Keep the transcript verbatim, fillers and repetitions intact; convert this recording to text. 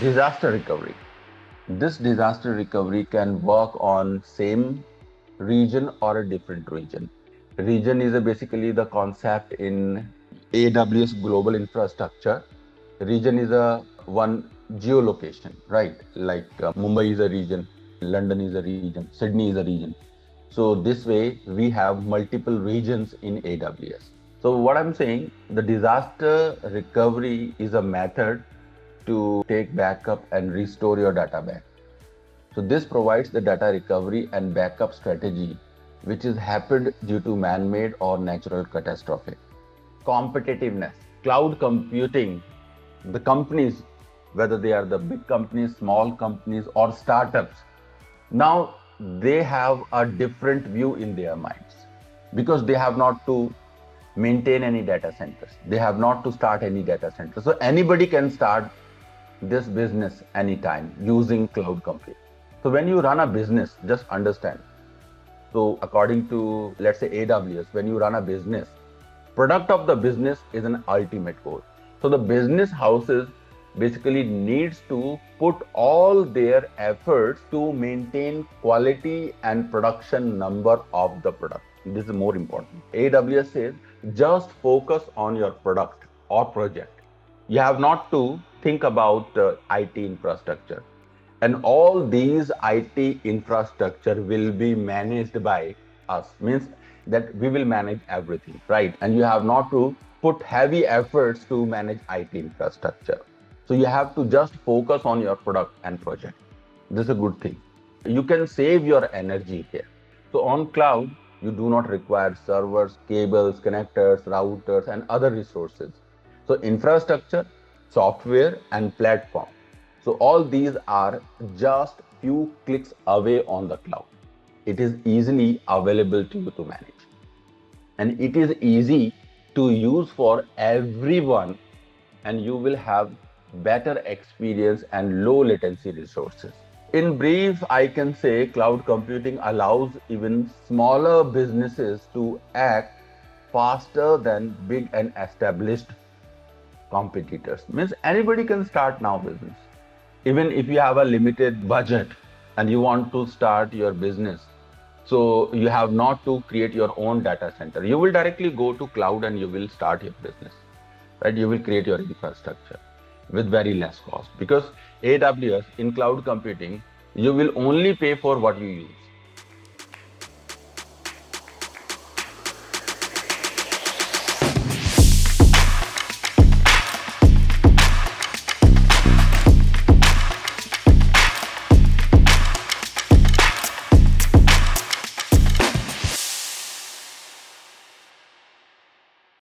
Disaster recovery. This disaster recovery can work on same region or a different region. Region is a basically the concept in A W S global infrastructure. Region is a one geolocation, right? Like uh, Mumbai is a region, London is a region, Sydney is a region. So this way we have multiple regions in A W S. So what I'm saying, the disaster recovery is a method to take backup and restore your data back. So this provides the data recovery and backup strategy, which is happened due to man-made or natural catastrophe. Competitiveness, cloud computing, the companies, whether they are the big companies, small companies or startups, now they have a different view in their minds because they have not to maintain any data centers. They have not to start any data centers. So anybody can start this business anytime using cloud computing. So when you run a business, just understand. So according to, let's say, A W S, when you run a business, product of the business is an ultimate goal. So the business houses basically needs to put all their efforts to maintain quality and production number of the product. This is more important. A W S says, just focus on your product or project. You have not to think about uh, I T infrastructure. And all these I T infrastructure will be managed by us, means that we will manage everything, right? And you have not to put heavy efforts to manage I T infrastructure. So you have to just focus on your product and project. This is a good thing. You can save your energy here. So on cloud, you do not require servers, cables, connectors, routers, and other resources. So infrastructure, software, and platform. So all these are just few clicks away on the cloud. It is easily available to you to manage. And it is easy to use for everyone, and you will have better experience and low latency resources. In brief, I can say cloud computing allows even smaller businesses to act faster than big and established competitors. Means anybody can start now business. Even if you have a limited budget and you want to start your business, so you have not to create your own data center. You will directly go to cloud and you will start your business, right? You will create your infrastructure with very less cost, because A W S in cloud computing, you will only pay for what you use.